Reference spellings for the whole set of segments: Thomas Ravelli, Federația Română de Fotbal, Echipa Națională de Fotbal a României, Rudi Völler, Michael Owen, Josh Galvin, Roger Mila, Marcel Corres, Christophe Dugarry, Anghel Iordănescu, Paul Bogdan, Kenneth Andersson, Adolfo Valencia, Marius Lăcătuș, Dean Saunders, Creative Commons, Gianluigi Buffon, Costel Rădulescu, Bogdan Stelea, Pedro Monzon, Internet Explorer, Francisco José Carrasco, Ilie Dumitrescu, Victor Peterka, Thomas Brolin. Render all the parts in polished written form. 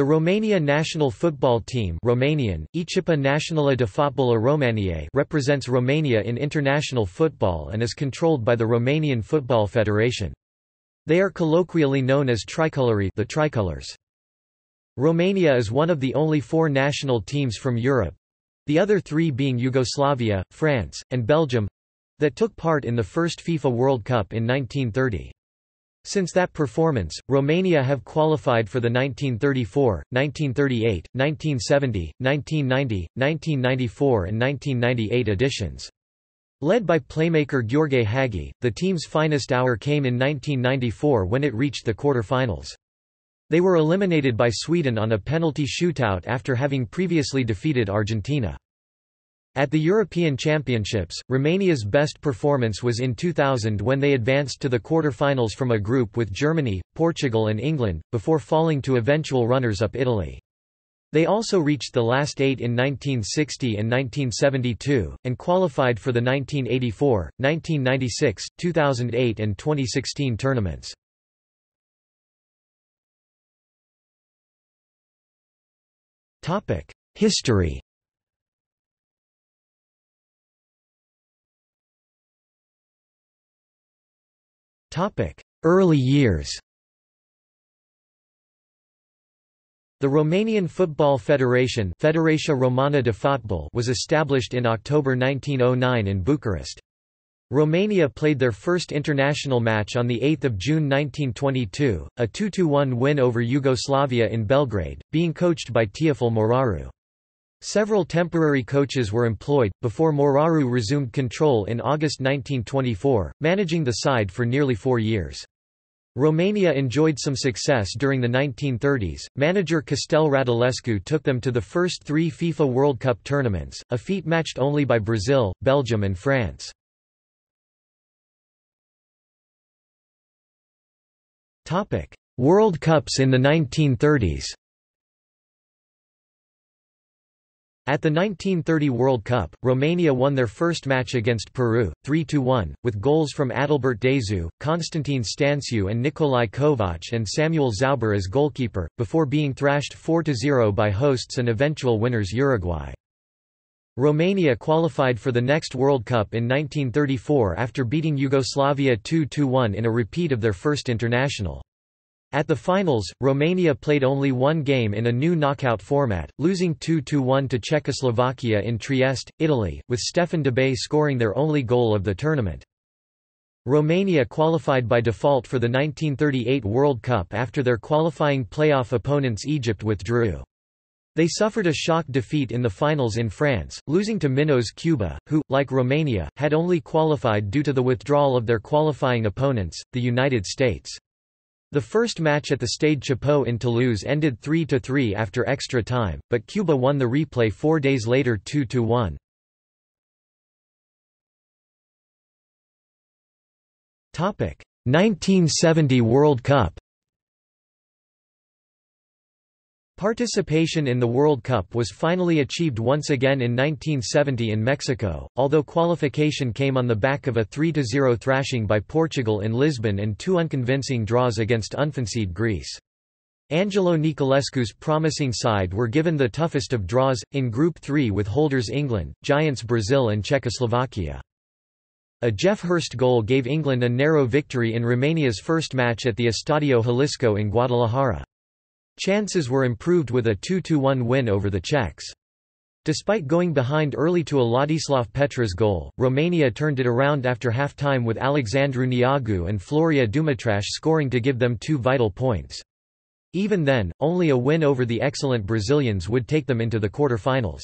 The Romania national football team Romanian, Echipa Națională de Fotbal a României represents Romania in international football and is controlled by the Romanian Football Federation. They are colloquially known as Triculori, the Tricolors. Romania is one of the only four national teams from Europe, the other three being Yugoslavia, France, and Belgium, that took part in the first FIFA World Cup in 1930. Since that performance, Romania have qualified for the 1934, 1938, 1970, 1990, 1994 and 1998 editions. Led by playmaker Gheorghe Hagi, the team's finest hour came in 1994 when it reached the quarter-finals. They were eliminated by Sweden on a penalty shootout after having previously defeated Argentina. At the European Championships, Romania's best performance was in 2000 when they advanced to the quarter-finals from a group with Germany, Portugal and England, before falling to eventual runners-up Italy. They also reached the last eight in 1960 and 1972, and qualified for the 1984, 1996, 2008 and 2016 tournaments. History. Early years. The Romanian Football Federation Federația Română de Fotbal was established in October 1909 in Bucharest. Romania played their first international match on 8 June 1922, a 2-1 win over Yugoslavia in Belgrade, being coached by Teofil Moraru. Several temporary coaches were employed, before Moraru resumed control in August 1924, managing the side for nearly 4 years. Romania enjoyed some success during the 1930s. Manager Costel Rădulescu took them to the first three FIFA World Cup tournaments, a feat matched only by Brazil, Belgium and France. World Cups in the 1930s. At the 1930 World Cup, Romania won their first match against Peru, 3-1, with goals from Adalbert Dezu, Constantin Stanciu and Nicolae Kovac and Samuel Zauber as goalkeeper, before being thrashed 4-0 by hosts and eventual winners Uruguay. Romania qualified for the next World Cup in 1934 after beating Yugoslavia 2-1 in a repeat of their first international. At the finals, Romania played only one game in a new knockout format, losing 2-1 to Czechoslovakia in Trieste, Italy, with Stefan Dobay scoring their only goal of the tournament. Romania qualified by default for the 1938 World Cup after their qualifying playoff opponents Egypt withdrew. They suffered a shock defeat in the finals in France, losing to Minos Cuba, who, like Romania, had only qualified due to the withdrawal of their qualifying opponents, the United States. The first match at the Stade Chapou in Toulouse ended 3-3 after extra time, but Cuba won the replay 4 days later 2-1. Topic: 1970 World Cup. Participation in the World Cup was finally achieved once again in 1970 in Mexico, although qualification came on the back of a 3-0 thrashing by Portugal in Lisbon and two unconvincing draws against unfancied Greece. Angelo Niculescu's promising side were given the toughest of draws, in Group 3 with holders England, giants Brazil and Czechoslovakia. A Jeff Hurst goal gave England a narrow victory in Romania's first match at the Estadio Jalisco in Guadalajara. Chances were improved with a 2-1 win over the Czechs. Despite going behind early to a Ladislav Petra's goal, Romania turned it around after half-time with Alexandru Niagu and Florea Dumitrache scoring to give them two vital points. Even then, only a win over the excellent Brazilians would take them into the quarterfinals.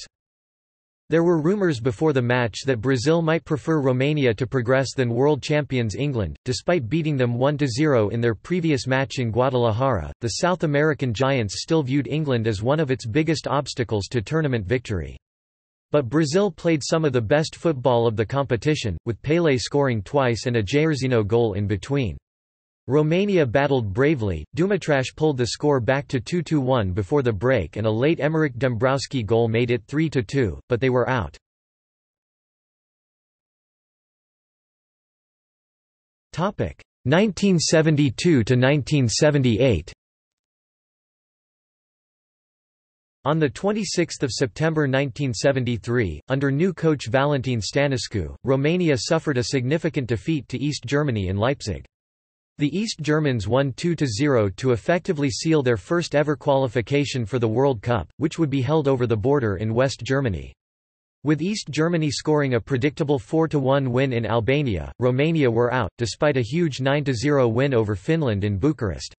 There were rumors before the match that Brazil might prefer Romania to progress than world champions England, despite beating them 1-0 in their previous match in Guadalajara. The South American giants still viewed England as one of its biggest obstacles to tournament victory. But Brazil played some of the best football of the competition, with Pelé scoring twice and a Jairzinho goal in between. Romania battled bravely, Dumitrache pulled the score back to 2-1 before the break and a late Emmerich Dombrowski goal made it 3-2, but they were out. Topic: 1972 to 1978. On 26 September 1973, under new coach Valentin Stănescu, Romania suffered a significant defeat to East Germany in Leipzig. The East Germans won 2-0 to effectively seal their first ever qualification for the World Cup, which would be held over the border in West Germany. With East Germany scoring a predictable 4-1 win in Albania, Romania were out, despite a huge 9-0 win over Finland in Bucharest.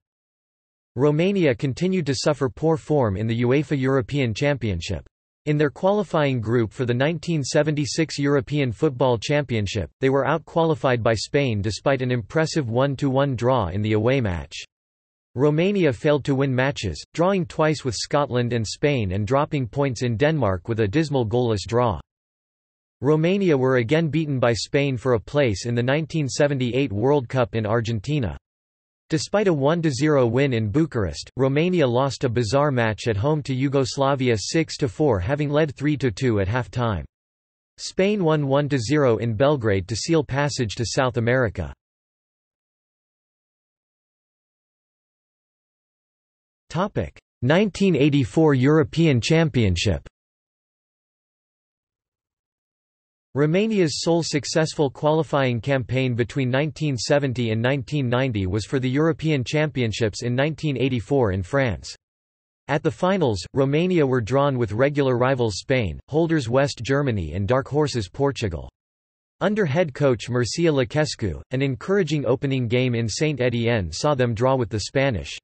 Romania continued to suffer poor form in the UEFA European Championship. In their qualifying group for the 1976 European Football Championship, they were out-qualified by Spain despite an impressive 1-1 draw in the away match. Romania failed to win matches, drawing twice with Scotland and Spain and dropping points in Denmark with a dismal goalless draw. Romania were again beaten by Spain for a place in the 1978 World Cup in Argentina. Despite a 1-0 win in Bucharest, Romania lost a bizarre match at home to Yugoslavia 6-4, having led 3-2 at half-time. Spain won 1-0 in Belgrade to seal passage to South America. Topic: 1984 European Championship. Romania's sole successful qualifying campaign between 1970 and 1990 was for the European Championships in 1984 in France. At the finals, Romania were drawn with regular rivals Spain, holders West Germany and dark horses Portugal. Under head coach Mircea Lucescu, an encouraging opening game in Saint-Étienne saw them draw with the Spanish.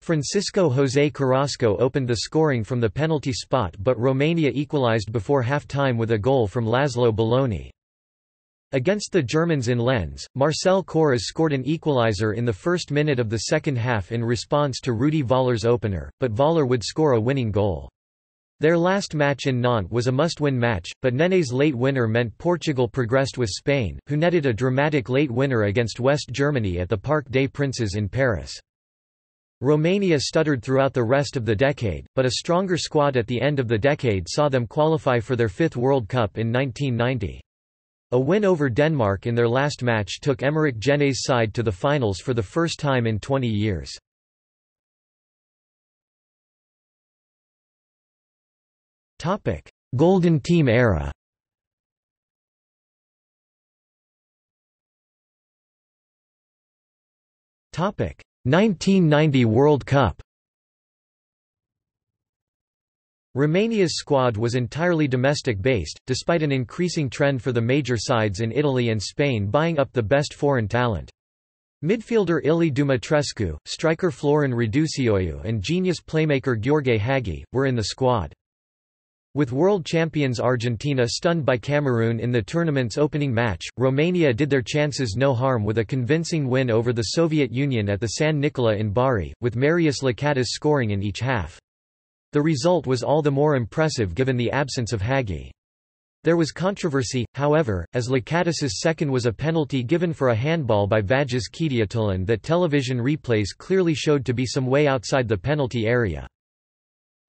Francisco José Carrasco opened the scoring from the penalty spot, but Romania equalized before half-time with a goal from Laszlo Bologna. Against the Germans in Lens, Marcel Corres scored an equalizer in the first minute of the second half in response to Rudi Völler's opener, but Völler would score a winning goal. Their last match in Nantes was a must-win match, but Nene's late winner meant Portugal progressed with Spain, who netted a dramatic late winner against West Germany at the Parc des Princes in Paris. Romania stuttered throughout the rest of the decade, but a stronger squad at the end of the decade saw them qualify for their fifth World Cup in 1990. A win over Denmark in their last match took Emmerich Gene's side to the finals for the first time in 20 years. Golden Team era. Topic: 1990 World Cup. Romania's squad was entirely domestic-based, despite an increasing trend for the major sides in Italy and Spain buying up the best foreign talent. Midfielder Ilie Dumitrescu, striker Florin Răducioiu and genius playmaker Gheorghe Hagi, were in the squad. With world champions Argentina stunned by Cameroon in the tournament's opening match, Romania did their chances no harm with a convincing win over the Soviet Union at the San Nicola in Bari, with Marius Lăcătuș scoring in each half. The result was all the more impressive given the absence of Hagi. There was controversy, however, as Lăcătuș's second was a penalty given for a handball by Vagis Chediatulan that television replays clearly showed to be some way outside the penalty area.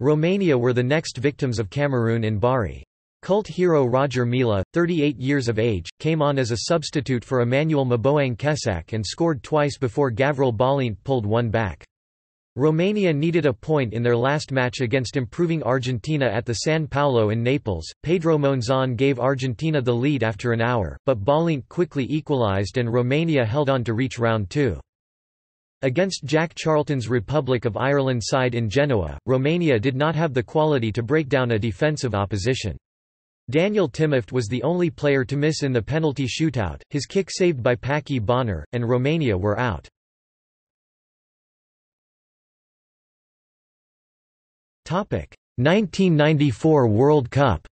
Romania were the next victims of Cameroon in Bari. Cult hero Roger Mila, 38 years of age, came on as a substitute for Emmanuel Mboang Kesak and scored twice before Gavril Balint pulled one back. Romania needed a point in their last match against improving Argentina at the San Paolo in Naples. Pedro Monzon gave Argentina the lead after an hour, but Balint quickly equalized and Romania held on to reach round two. Against Jack Charlton's Republic of Ireland side in Genoa, Romania did not have the quality to break down a defensive opposition. Daniel Timofte was the only player to miss in the penalty shootout, his kick saved by Paki Bonner, and Romania were out. Topic: 1994 World Cup.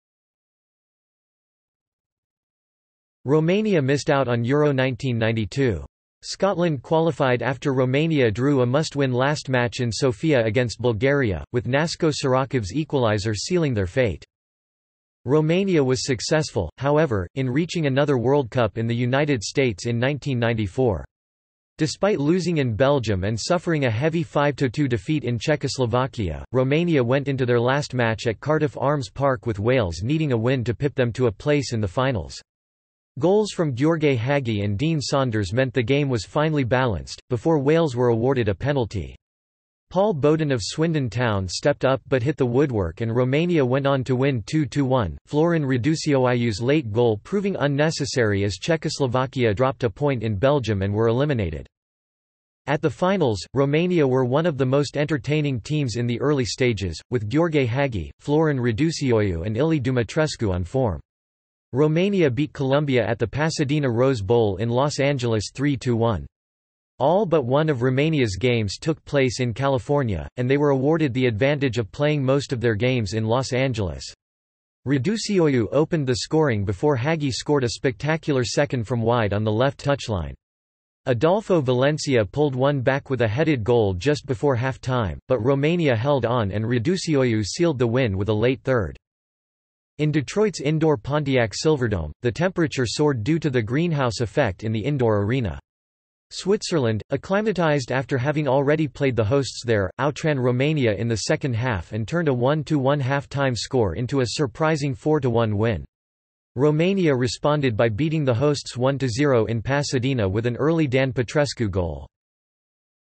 Romania missed out on Euro 1992. Scotland qualified after Romania drew a must-win last match in Sofia against Bulgaria, with Nasko Sarakov's equaliser sealing their fate. Romania was successful, however, in reaching another World Cup in the United States in 1994. Despite losing in Belgium and suffering a heavy 5-2 defeat in Czechoslovakia, Romania went into their last match at Cardiff Arms Park with Wales needing a win to pip them to a place in the finals. Goals from Gheorghe Hagi and Dean Saunders meant the game was finally balanced, before Wales were awarded a penalty. Paul Bogdan of Swindon Town stepped up but hit the woodwork and Romania went on to win 2-1, Florin Răducioiu's late goal proving unnecessary as Czechoslovakia dropped a point in Belgium and were eliminated. At the finals, Romania were one of the most entertaining teams in the early stages, with Gheorghe Hagi, Florin Răducioiu and Ilie Dumitrescu on form. Romania beat Colombia at the Pasadena Rose Bowl in Los Angeles 3-1. All but one of Romania's games took place in California, and they were awarded the advantage of playing most of their games in Los Angeles. Răducioiu opened the scoring before Hagi scored a spectacular second from wide on the left touchline. Adolfo Valencia pulled one back with a headed goal just before half-time, but Romania held on and Răducioiu sealed the win with a late third. In Detroit's indoor Pontiac Silverdome, the temperature soared due to the greenhouse effect in the indoor arena. Switzerland, acclimatized after having already played the hosts there, outran Romania in the second half and turned a 1-1 half-time score into a surprising 4-1 win. Romania responded by beating the hosts 1-0 in Pasadena with an early Dan Petrescu goal.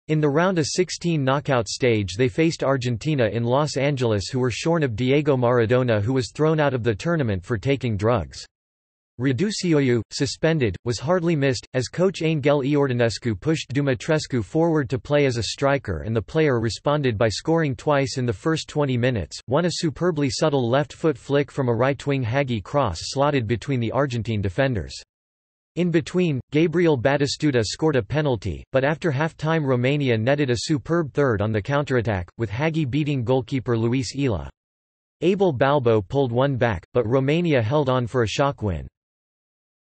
In the round of 16 knockout stage they faced Argentina in Los Angeles, who were shorn of Diego Maradona, who was thrown out of the tournament for taking drugs. Răducioiu, suspended, was hardly missed, as coach Anghel Iordănescu pushed Dumitrescu forward to play as a striker and the player responded by scoring twice in the first 20 minutes, one a superbly subtle left-foot flick from a right-wing Hagi cross slotted between the Argentine defenders. In between, Gabriel Batistuta scored a penalty, but after half-time Romania netted a superb third on the counterattack, with Hagi beating goalkeeper Luis Ila. Abel Balbo pulled one back, but Romania held on for a shock win.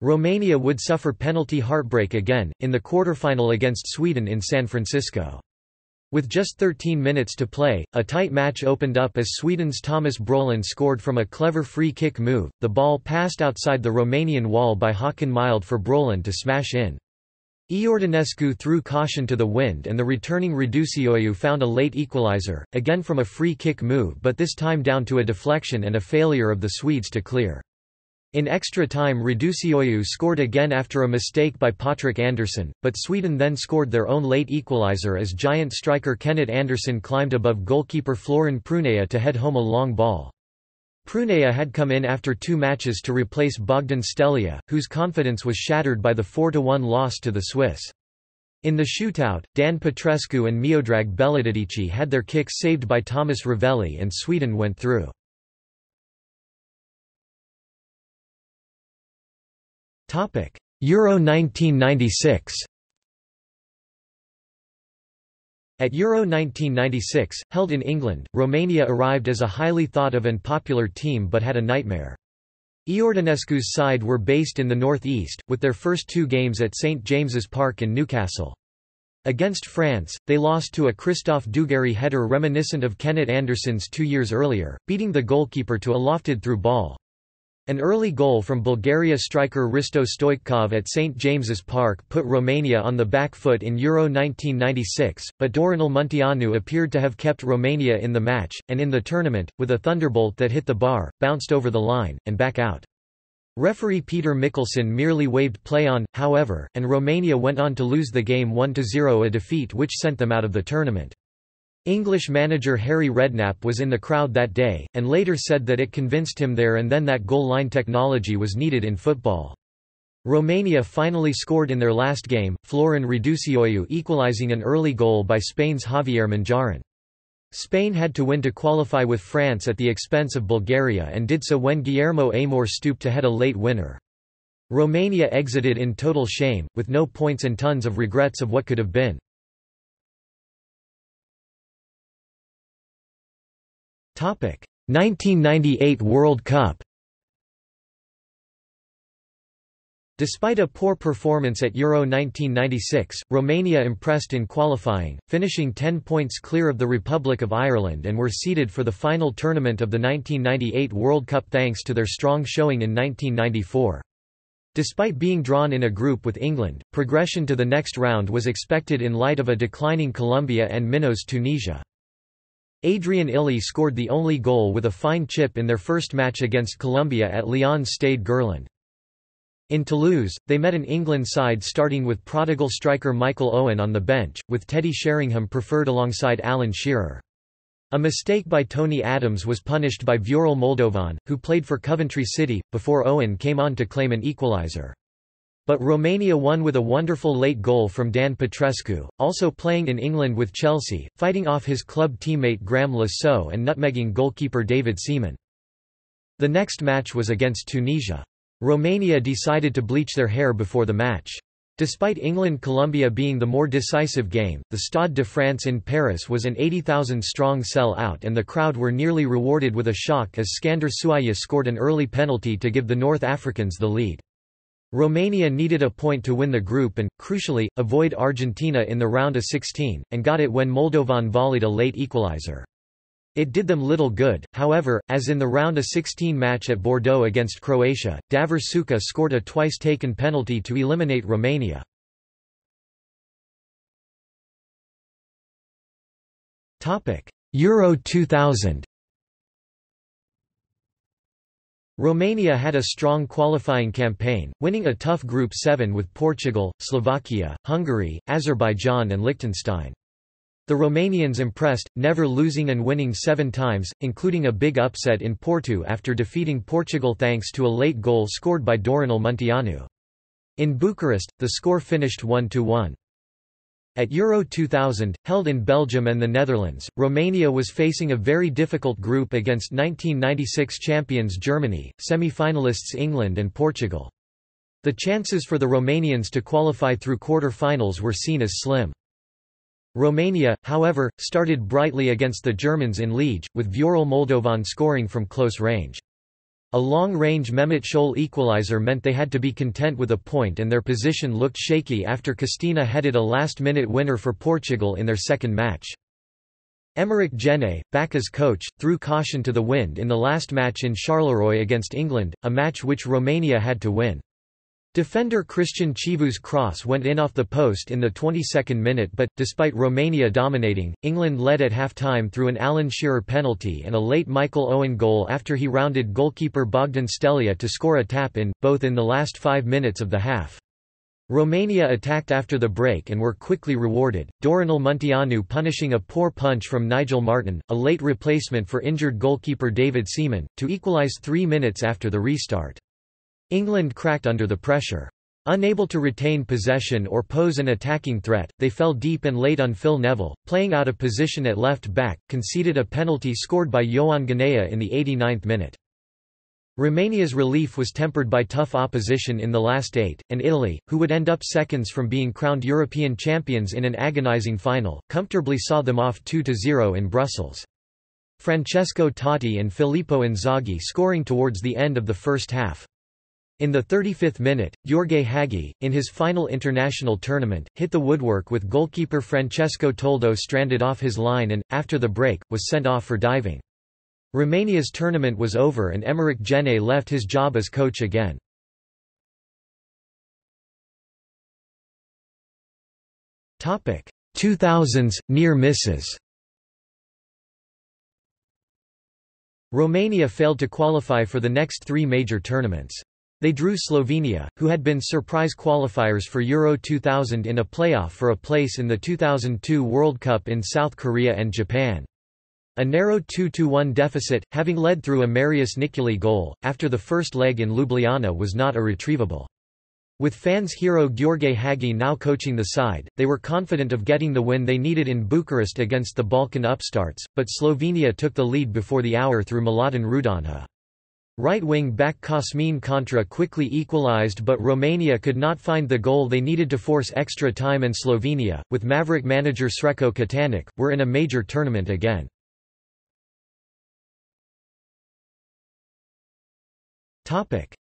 Romania would suffer penalty heartbreak again, in the quarterfinal against Sweden in San Francisco. With just 13 minutes to play, a tight match opened up as Sweden's Thomas Brolin scored from a clever free-kick move. The ball passed outside the Romanian wall by Håkan Mild for Brolin to smash in. Iordănescu threw caution to the wind and the returning Răducioiu found a late equalizer, again from a free-kick move but this time down to a deflection and a failure of the Swedes to clear. In extra time Răducioiu scored again after a mistake by Patrik Andersson, but Sweden then scored their own late equalizer as giant striker Kenneth Andersson climbed above goalkeeper Florin Prunea to head home a long ball. Prunea had come in after two matches to replace Bogdan Stelea, whose confidence was shattered by the 4-1 loss to the Swiss. In the shootout, Dan Petrescu and Miodrag Beledici had their kicks saved by Thomas Ravelli and Sweden went through. Euro 1996. At Euro 1996, held in England, Romania arrived as a highly thought of and popular team but had a nightmare. Iordănescu's side were based in the northeast, with their first two games at St James's Park in Newcastle. Against France, they lost to a Christophe Dugarry header reminiscent of Kenneth Andersson's 2 years earlier, beating the goalkeeper to a lofted through ball. An early goal from Bulgaria striker Risto Stoichkov at St James's Park put Romania on the back foot in Euro 1996, but Dorinel Munteanu appeared to have kept Romania in the match, and in the tournament, with a thunderbolt that hit the bar, bounced over the line, and back out. Referee Peter Mickelson merely waved play on, however, and Romania went on to lose the game 1-0, a defeat which sent them out of the tournament. English manager Harry Redknapp was in the crowd that day, and later said that it convinced him there and then that goal-line technology was needed in football. Romania finally scored in their last game, Florin Răducioiu equalizing an early goal by Spain's Javier Manjarin. Spain had to win to qualify with France at the expense of Bulgaria and did so when Guillermo Amor stooped to head a late winner. Romania exited in total shame, with no points and tons of regrets of what could have been. Topic 1998 World Cup. Despite a poor performance at Euro 1996, Romania impressed in qualifying, finishing 10 points clear of the Republic of Ireland and were seeded for the final tournament of the 1998 World Cup thanks to their strong showing in 1994. Despite being drawn in a group with England, progression to the next round was expected in light of a declining Colombia and minnows Tunisia. Adrian Ili scored the only goal with a fine chip in their first match against Colombia at Leon's Stade Gerland. In Toulouse, they met an England side starting with prodigal striker Michael Owen on the bench, with Teddy Sheringham preferred alongside Alan Shearer. A mistake by Tony Adams was punished by Viorel Moldovan, who played for Coventry City, before Owen came on to claim an equaliser. But Romania won with a wonderful late goal from Dan Petrescu, also playing in England with Chelsea, fighting off his club teammate Graham Lasso and nutmegging goalkeeper David Seaman. The next match was against Tunisia. Romania decided to bleach their hair before the match. Despite England-Colombia being the more decisive game, the Stade de France in Paris was an 80,000-strong sell-out and the crowd were nearly rewarded with a shock as Skander Suaya scored an early penalty to give the North Africans the lead. Romania needed a point to win the group and, crucially, avoid Argentina in the round of 16, and got it when Moldovan volleyed a late equalizer. It did them little good, however, as in the round of 16 match at Bordeaux against Croatia, Davor Suca scored a twice-taken penalty to eliminate Romania. Euro 2000. Romania had a strong qualifying campaign, winning a tough Group 7 with Portugal, Slovakia, Hungary, Azerbaijan and Liechtenstein. The Romanians impressed, never losing and winning 7 times, including a big upset in Porto after defeating Portugal thanks to a late goal scored by Dorinel Munteanu. In Bucharest, the score finished 1-1. At Euro 2000, held in Belgium and the Netherlands, Romania was facing a very difficult group against 1996 champions Germany, semi-finalists England and Portugal. The chances for the Romanians to qualify through quarter-finals were seen as slim. Romania, however, started brightly against the Germans in Liège, with Viorel Moldovan scoring from close range. A long-range Mehmet Scholl equalizer meant they had to be content with a point and their position looked shaky after Cristina headed a last-minute winner for Portugal in their second match. Emmerich Dombrowski, back as coach, threw caution to the wind in the last match in Charleroi against England, a match which Romania had to win. Defender Cristian Chivu's cross went in off the post in the 22nd minute but, despite Romania dominating, England led at half-time through an Alan Shearer penalty and a late Michael Owen goal after he rounded goalkeeper Bogdan Stelea to score a tap-in, both in the last 5 minutes of the half. Romania attacked after the break and were quickly rewarded, Dorinel Munteanu punishing a poor punch from Nigel Martin, a late replacement for injured goalkeeper David Seaman, to equalise 3 minutes after the restart. England cracked under the pressure. Unable to retain possession or pose an attacking threat, they fell deep and late on Phil Neville, playing out of position at left back, conceded a penalty scored by Ioan Ghinea in the 89th minute. Romania's relief was tempered by tough opposition in the last 8, and Italy, who would end up seconds from being crowned European champions in an agonising final, comfortably saw them off 2-0 in Brussels. Francesco Totti and Filippo Inzaghi scoring towards the end of the first half. In the 35th minute, Gheorghe Hagi, in his final international tournament, hit the woodwork with goalkeeper Francesco Toldo stranded off his line and, after the break, was sent off for diving. Romania's tournament was over and Emmerich Dombrowski left his job as coach again. == 2000s, near misses == Romania failed to qualify for the next 3 major tournaments. They drew Slovenia, who had been surprise qualifiers for Euro 2000 in a playoff for a place in the 2002 World Cup in South Korea and Japan. A narrow 2-1 deficit, having led through a Marius Nicoli goal, after the first leg in Ljubljana was not irretrievable. With fans' hero Gheorghe Hagi now coaching the side, they were confident of getting the win they needed in Bucharest against the Balkan upstarts, but Slovenia took the lead before the hour through Mladen Rudanha. Right-wing back Cosmin Contra quickly equalized but Romania could not find the goal they needed to force extra time and Slovenia, with Maverick manager Srećko Katanić, were in a major tournament again.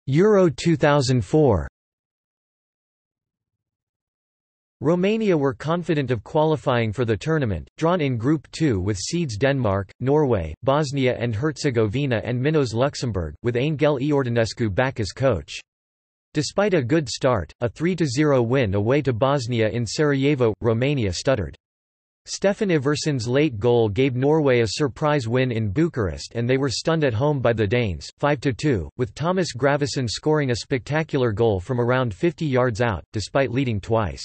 Euro 2004. Romania were confident of qualifying for the tournament, drawn in Group 2 with seeds Denmark, Norway, Bosnia and Herzegovina and Minos Luxembourg, with Anghel Iordănescu back as coach. Despite a good start, a 3-0 win away to Bosnia in Sarajevo, Romania stuttered. Stefan Iversson's late goal gave Norway a surprise win in Bucharest, and they were stunned at home by the Danes, 5-2, with Thomas Gravesen scoring a spectacular goal from around 50 yards out, despite leading twice.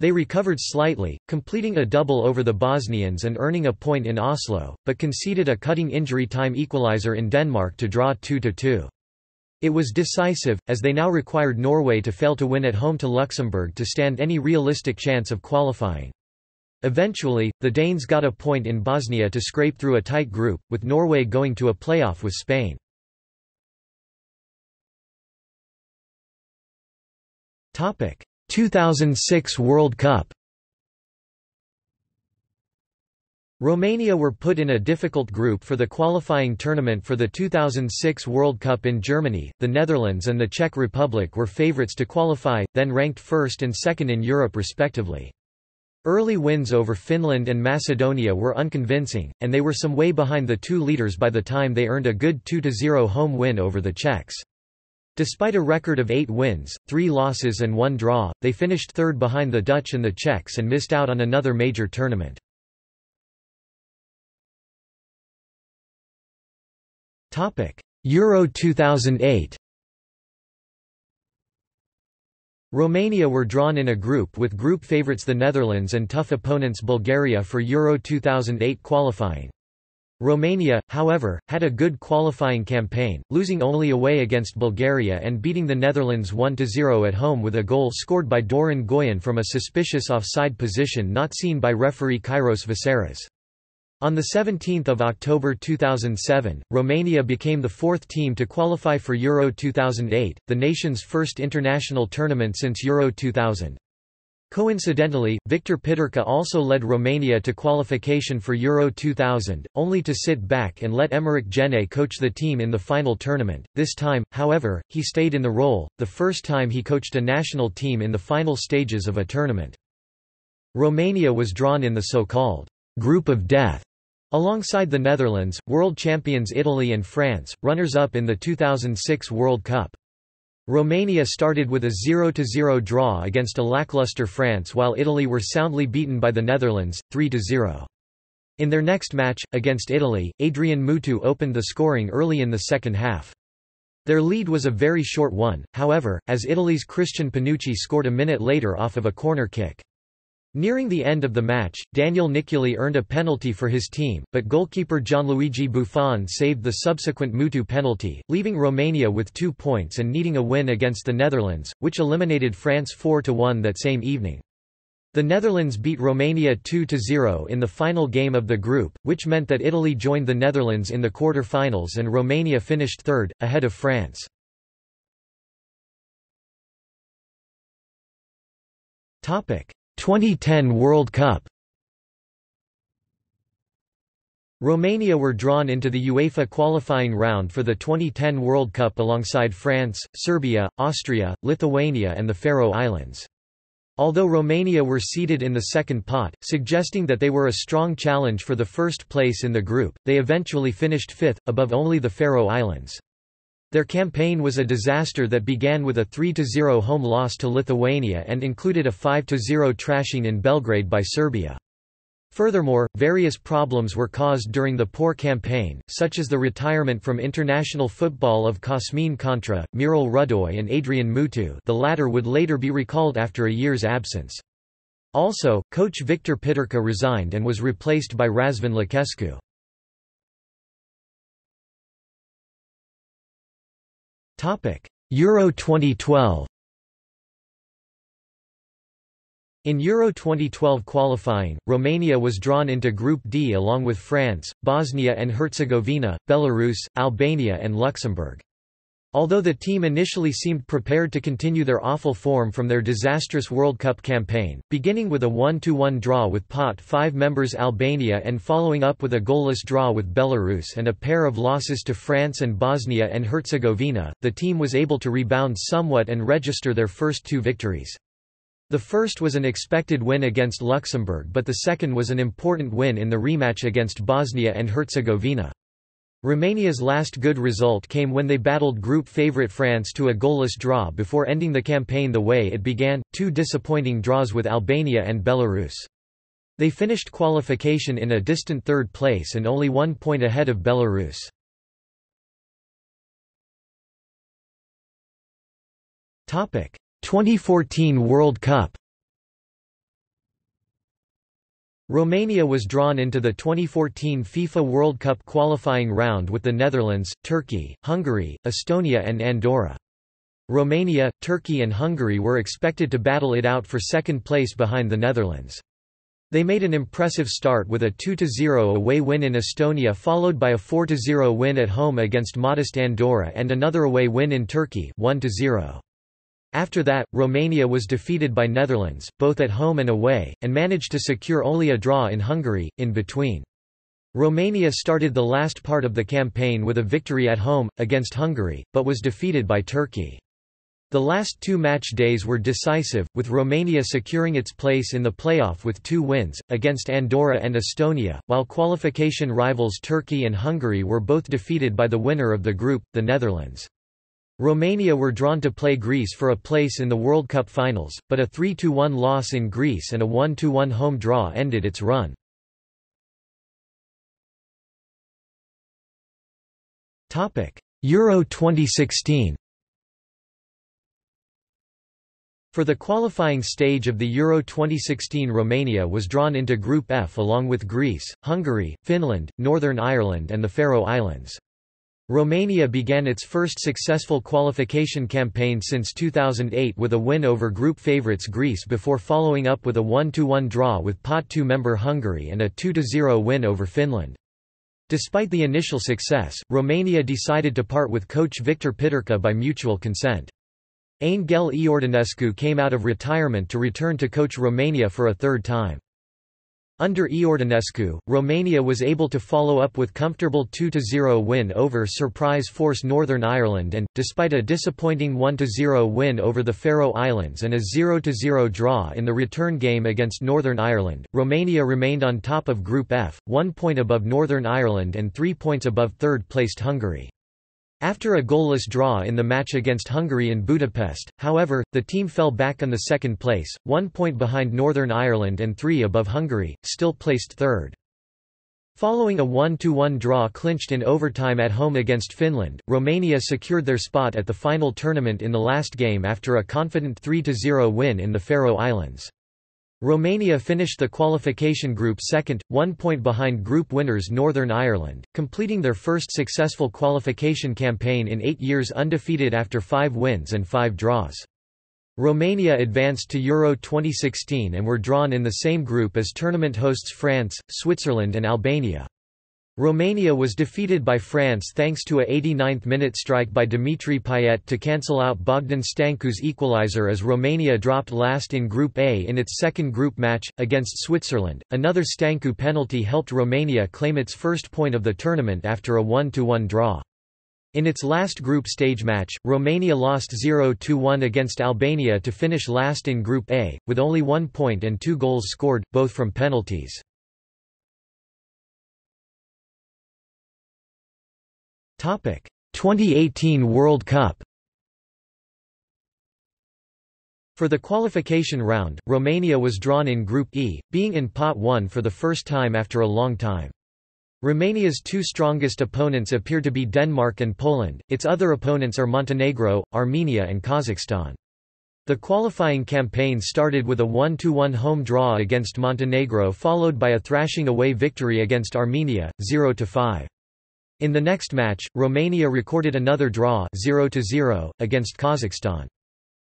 They recovered slightly, completing a double over the Bosnians and earning a point in Oslo, but conceded a cutting injury time equalizer in Denmark to draw 2-2. It was decisive, as they now required Norway to fail to win at home to Luxembourg to stand any realistic chance of qualifying. Eventually, the Danes got a point in Bosnia to scrape through a tight group, with Norway going to a playoff with Spain. Topic: 2006 World Cup. Romania were put in a difficult group for the qualifying tournament for the 2006 World Cup in Germany. The Netherlands and the Czech Republic were favorites to qualify, then ranked first and second in Europe respectively. Early wins over Finland and Macedonia were unconvincing, and they were some way behind the two leaders by the time they earned a good 2-0 home win over the Czechs. Despite a record of 8 wins, 3 losses and 1 draw, they finished third behind the Dutch and the Czechs and missed out on another major tournament. 2008 Euro 2008. Romania were drawn in a group with group favourites the Netherlands and tough opponents Bulgaria for Euro 2008 qualifying. Romania, however, had a good qualifying campaign, losing only away against Bulgaria and beating the Netherlands 1-0 at home with a goal scored by Doran Goyan from a suspicious offside position not seen by referee Kairos Viseras. On 17 October 2007, Romania became the fourth team to qualify for Euro 2008, the nation's first international tournament since Euro 2000. Coincidentally, Victor Peterka also led Romania to qualification for Euro 2000, only to sit back and let Emmerich Jene coach the team in the final tournament. This time, however, he stayed in the role, the first time he coached a national team in the final stages of a tournament. Romania was drawn in the so-called Group of Death alongside the Netherlands, world champions Italy and France, runners-up in the 2006 World Cup. Romania started with a 0-0 draw against a lackluster France while Italy were soundly beaten by the Netherlands, 3-0. In their next match, against Italy, Adrian Mutu opened the scoring early in the second half. Their lead was a very short one, however, as Italy's Christian Panucci scored a minute later off of a corner kick. Nearing the end of the match, Daniel Nicoli earned a penalty for his team, but goalkeeper Gianluigi Buffon saved the subsequent Mutu penalty, leaving Romania with 2 points and needing a win against the Netherlands, which eliminated France 4-1 that same evening. The Netherlands beat Romania 2-0 in the final game of the group, which meant that Italy joined the Netherlands in the quarter-finals and Romania finished third, ahead of France. Topic: 2010 World Cup. Romania were drawn into the UEFA qualifying round for the 2010 World Cup alongside France, Serbia, Austria, Lithuania and the Faroe Islands. Although Romania were seeded in the second pot, suggesting that they were a strong challenge for the first place in the group, they eventually finished fifth, above only the Faroe Islands. Their campaign was a disaster that began with a 3-0 home loss to Lithuania and included a 5-0 thrashing in Belgrade by Serbia. Furthermore, various problems were caused during the poor campaign, such as the retirement from international football of Cosmin Contra, Miral Rudoy and Adrian Mutu. The latter would later be recalled after a year's absence. Also, coach Victor Peterka resigned and was replaced by Razvan Lucescu. 2012 Euro 2012. In Euro 2012 qualifying, Romania was drawn into Group D along with France, Bosnia and Herzegovina, Belarus, Albania and Luxembourg. Although the team initially seemed prepared to continue their awful form from their disastrous World Cup campaign, beginning with a 1-1 draw with pot 5 members Albania and following up with a goalless draw with Belarus and a pair of losses to France and Bosnia and Herzegovina, the team was able to rebound somewhat and register their first 2 victories. The first was an expected win against Luxembourg, but the second was an important win in the rematch against Bosnia and Herzegovina. Romania's last good result came when they battled group favourite France to a goalless draw before ending the campaign the way it began, 2 disappointing draws with Albania and Belarus. They finished qualification in a distant third place and only 1 point ahead of Belarus. Topic: 2014 World Cup. Romania was drawn into the 2014 FIFA World Cup qualifying round with the Netherlands, Turkey, Hungary, Estonia and Andorra. Romania, Turkey and Hungary were expected to battle it out for second place behind the Netherlands. They made an impressive start with a 2-0 away win in Estonia, followed by a 4-0 win at home against modest Andorra and another away win in Turkey, 1-0. After that, Romania was defeated by Netherlands, both at home and away, and managed to secure only a draw in Hungary, in between. Romania started the last part of the campaign with a victory at home, against Hungary, but was defeated by Turkey. The last two match days were decisive, with Romania securing its place in the playoff with 2 wins, against Andorra and Estonia, while qualification rivals Turkey and Hungary were both defeated by the winner of the group, the Netherlands. Romania were drawn to play Greece for a place in the World Cup finals, but a 3-1 loss in Greece and a 1-1 home draw ended its run. Euro 2016. For the qualifying stage of the Euro 2016, Romania was drawn into Group F along with Greece, Hungary, Finland, Northern Ireland and the Faroe Islands. Romania began its first successful qualification campaign since 2008 with a win over group favourites Greece before following up with a 1-1 draw with Pot 2 member Hungary and a 2-0 win over Finland. Despite the initial success, Romania decided to part with coach Victor Peterka by mutual consent. Anghel Iordănescu came out of retirement to return to coach Romania for a third time. Under Iordănescu, Romania was able to follow up with comfortable 2-0 win over surprise force Northern Ireland and, despite a disappointing 1-0 win over the Faroe Islands and a 0-0 draw in the return game against Northern Ireland, Romania remained on top of Group F, 1 point above Northern Ireland and 3 points above third-placed Hungary. After a goalless draw in the match against Hungary in Budapest, however, the team fell back on the second place, 1 point behind Northern Ireland and 3 above Hungary, still placed third. Following a 1-1 draw clinched in overtime at home against Finland, Romania secured their spot at the final tournament in the last game after a confident 3-0 win in the Faroe Islands. Romania finished the qualification group second, 1 point behind group winners Northern Ireland, completing their first successful qualification campaign in 8 years undefeated after 5 wins and 5 draws. Romania advanced to Euro 2016 and were drawn in the same group as tournament hosts France, Switzerland and Albania. Romania was defeated by France thanks to a 89th-minute strike by Dimitri Payet to cancel out Bogdan Stancu's equalizer as Romania dropped last in Group A in its second group match, against Switzerland. Another Stancu penalty helped Romania claim its first point of the tournament after a 1-1 draw. In its last group stage match, Romania lost 0-1 against Albania to finish last in Group A, with only 1 point and 2 goals scored, both from penalties. Topic: 2018 World Cup. For the qualification round, Romania was drawn in Group E, being in Pot 1 for the first time after a long time. Romania's 2 strongest opponents appear to be Denmark and Poland. Its other opponents are Montenegro, Armenia and Kazakhstan. The qualifying campaign started with a 1-1 home draw against Montenegro, followed by a thrashing away victory against Armenia, 0-5. In the next match, Romania recorded another draw, 0-0, against Kazakhstan.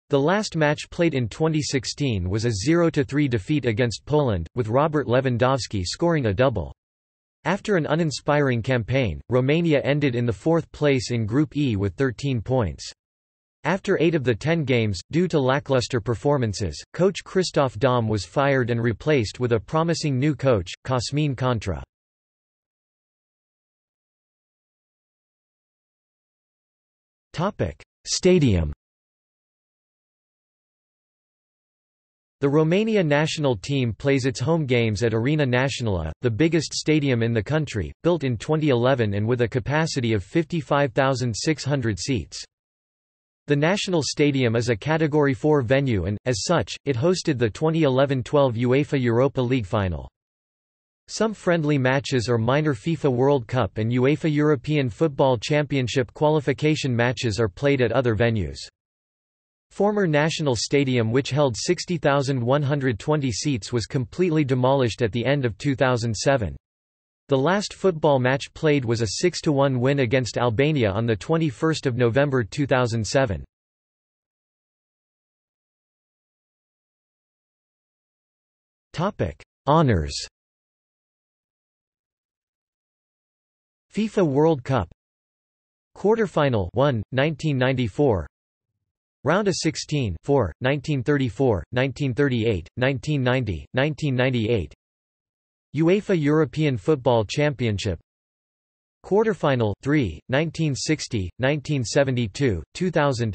The last match played in 2016 was a 0-3 defeat against Poland, with Robert Lewandowski scoring a double. After an uninspiring campaign, Romania ended in the 4th place in Group E with 13 points. After 8 of the 10 games, due to lackluster performances, coach Christophe Dam was fired and replaced with a promising new coach, Cosmin Contra. Stadium. The Romania national team plays its home games at Arena Națională, the biggest stadium in the country, built in 2011 and with a capacity of 55,600 seats. The National Stadium is a Category 4 venue and, as such, it hosted the 2011-12 UEFA Europa League final. Some friendly matches or minor FIFA World Cup and UEFA European Football Championship qualification matches are played at other venues. Former National Stadium, which held 60,120 seats, was completely demolished at the end of 2007. The last football match played was a 6-1 win against Albania on 21 November 2007. Honours. FIFA World Cup Quarterfinal 1, 1994 Round of 16 4, 1934, 1938, 1990, 1998 UEFA European Football Championship Quarterfinal 3, 1960, 1972, 2000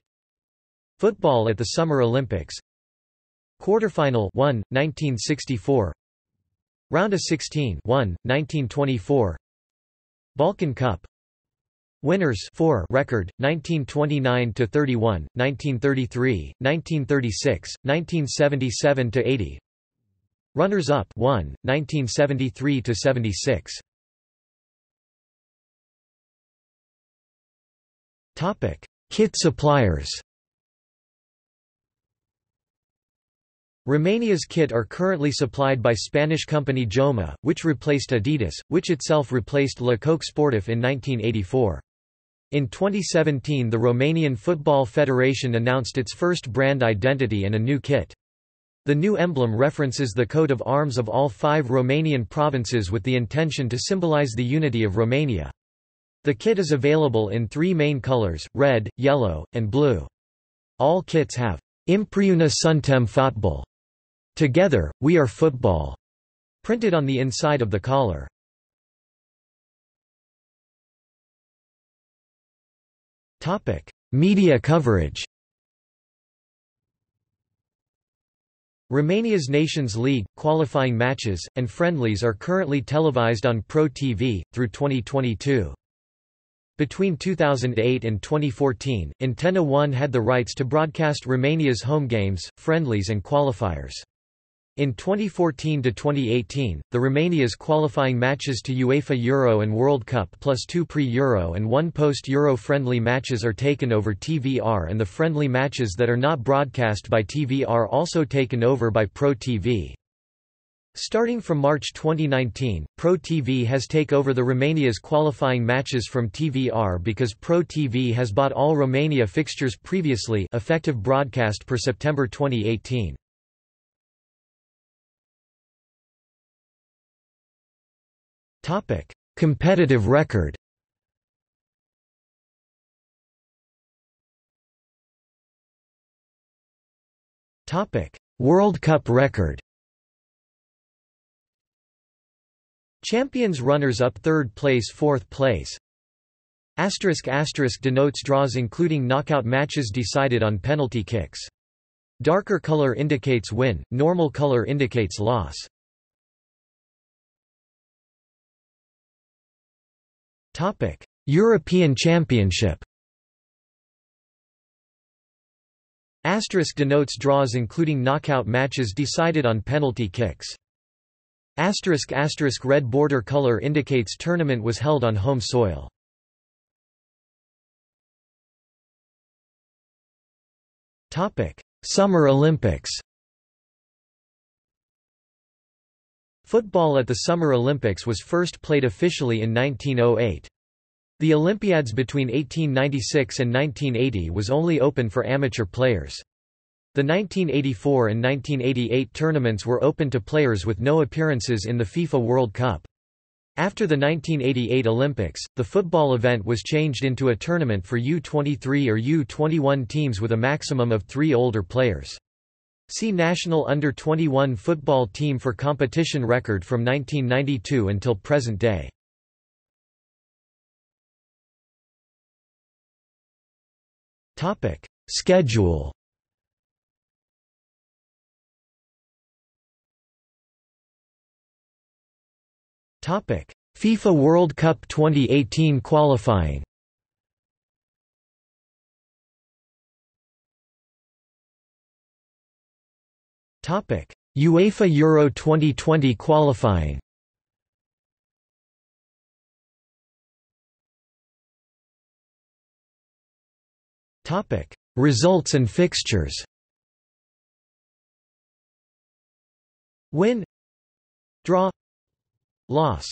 Football at the Summer Olympics Quarterfinal 1, 1964 Round of 16 1, 1924 Balkan Cup Winners 4 record 1929 to 31 1933 1936 1977 to 80 Runners up 1 1973 to 76 Topic Kit suppliers Romania's kit are currently supplied by Spanish company Joma, which replaced Adidas, which itself replaced Le Coq Sportif in 1984. In 2017 the Romanian Football Federation announced its first brand identity and a new kit. The new emblem references the coat of arms of all five Romanian provinces with the intention to symbolize the unity of Romania. The kit is available in three main colors, red, yellow, and blue. All kits have Împreună suntem fotbal. Together, we are football, printed on the inside of the collar. Topic: Media coverage. Romania's Nations League, qualifying matches, and friendlies are currently televised on Pro TV through 2022. Between 2008 and 2014, Antena 1 had the rights to broadcast Romania's home games, friendlies and qualifiers. In 2014 to 2018, the Romania's qualifying matches to UEFA Euro and World Cup plus two pre-Euro and one post-Euro friendly matches are taken over TVR and the friendly matches that are not broadcast by TVR are also taken over by Pro TV. Starting from March 2019, Pro TV has taken over the Romania's qualifying matches from TVR because Pro TV has bought all Romania fixtures previously effective broadcast per September 2018. Topic: Competitive record. Topic: World Cup record. Champions runners-up 3rd place 4th place *** denotes draws including knockout matches decided on penalty kicks. Darker color indicates win, normal color indicates loss. European Championship *** denotes draws including knockout matches decided on penalty kicks. *** red border color indicates tournament was held on home soil. Topic: Summer Olympics. Football at the Summer Olympics was first played officially in 1908. The Olympiads between 1896 and 1980 was only open for amateur players. The 1984 and 1988 tournaments were open to players with no appearances in the FIFA World Cup. After the 1988 Olympics, the football event was changed into a tournament for U23 or U21 teams with a maximum of 3 older players. See National Under-21 Football Team for competition record from 1992 until present day. Schedule. FIFA World Cup 2018 qualifying. UEFA Euro 2020 qualifying. Results and fixtures. Win, draw, loss.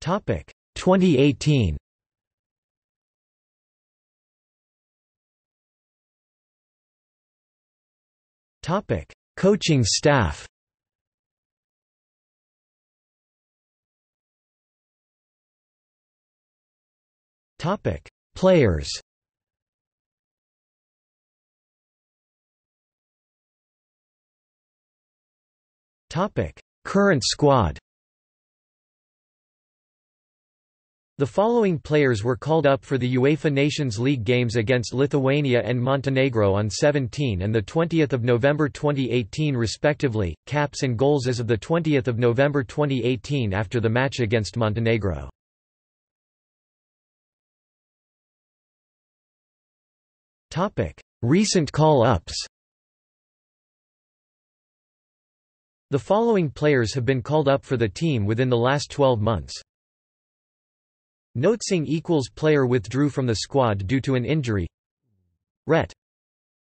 Topic 2018. Topic coaching staff. Topic players. Topic current squad. The following players were called up for the UEFA Nations League games against Lithuania and Montenegro on 17 and 20 November 2018 respectively, caps and goals as of 20 November 2018 after the match against Montenegro. Recent call-ups. The following players have been called up for the team within the last 12 months. Notsing equals player withdrew from the squad due to an injury. Ret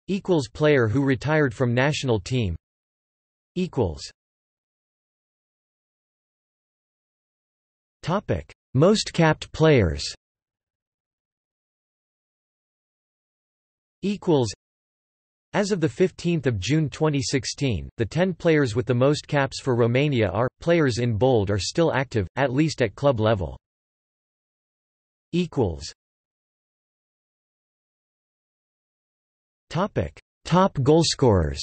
equals player who retired from national team. Equals. Topic: most capped players. Equals. As of the 15th of June 2016, the 10 players with the most caps for Romania are. Players in bold are still active, at least at club level. Equals. Topic: top goalscorers.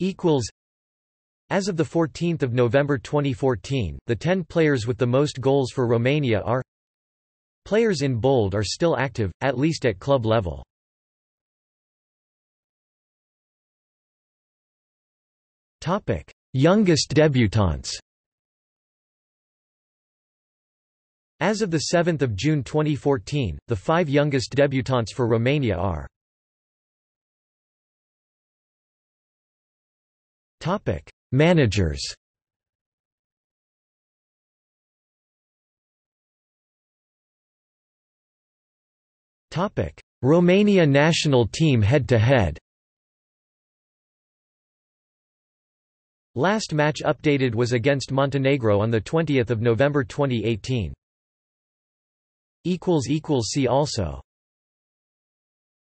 Equals. As of the 14th of November 2014, the 10 players with the most goals for Romania are. Players in bold are still active, at least at club level. Topic: youngest debutants. As of 7 June 2014, the 5 youngest debutants for Romania are. Topic: managers. Topic: Romania national team head-to-head. Last match updated was against Montenegro on the 20th of November 2018. See also.